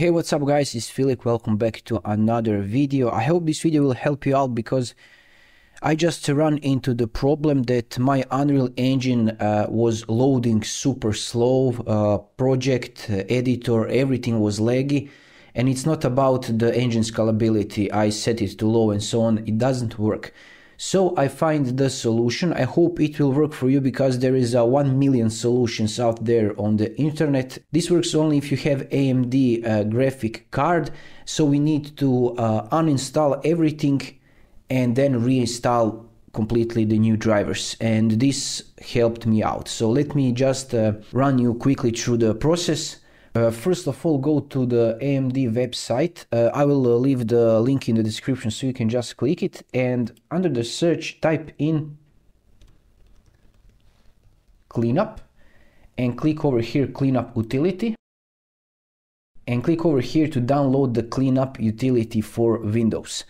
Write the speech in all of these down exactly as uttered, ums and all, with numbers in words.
Hey, what's up guys, it's Filip. Welcome back to another video. I hope this video will help you out because I just ran into the problem that my Unreal Engine uh, was loading super slow, uh, project, uh, editor, everything was laggy, and it's not about the engine scalability. I set it to low and so on, it doesn't work. So I find the solution. I hope it will work for you because there is a one million solutions out there on the internet. This works only if you have A M D uh, graphic card. So we need to uh, uninstall everything and then reinstall completely the new drivers. And this helped me out. So let me just uh, run you quickly through the process. Uh, first of all, go to the A M D website. Uh, I will uh, leave the link in the description so you can just click it, and under the search type in cleanup and click over here cleanup utility, and click over here to download the cleanup utility for Windows.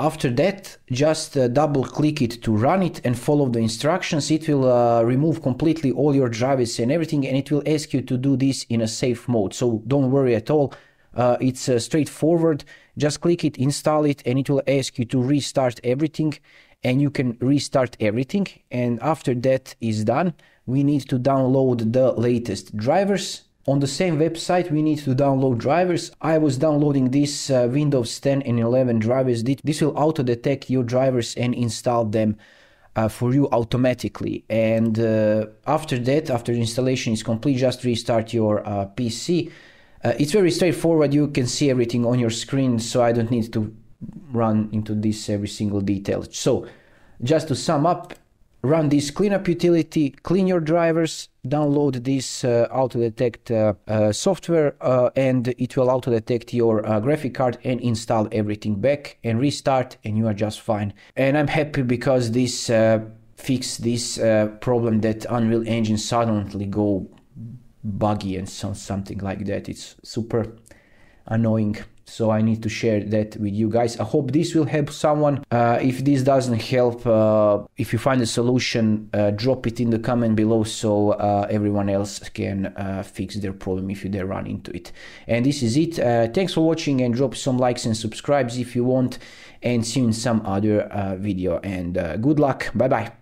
After that, just uh, double click it to run it and follow the instructions. It will uh, remove completely all your drivers and everything, and it will ask you to do this in a safe mode. So don't worry at all. Uh, it's uh, straightforward. Just click it, install it, and it will ask you to restart everything, and you can restart everything. And after that is done, we need to download the latest drivers. On the same website, we need to download drivers. I was downloading these uh, Windows ten and eleven drivers. This will auto-detect your drivers and install them uh, for you automatically. And uh, after that, after the installation is complete, just restart your uh, P C. Uh, it's very straightforward. You can see everything on your screen, so I don't need to run into this every single detail. So just to sum up, run this cleanup utility, clean your drivers, download this uh, auto-detect uh, uh, software, uh, and it will auto-detect your uh, graphic card and install everything back and restart, and you are just fine. And I'm happy because this uh, fixed this uh, problem that Unreal Engine suddenly go buggy and so, something like that. It's super annoying. So I need to share that with you guys. I hope this will help someone. Uh, if this doesn't help, uh, if you find a solution, uh, drop it in the comment below so uh, everyone else can uh, fix their problem if you they run into it. And this is it. Uh, thanks for watching, and drop some likes and subscribes if you want, and see you in some other uh, video. And uh, good luck. Bye bye.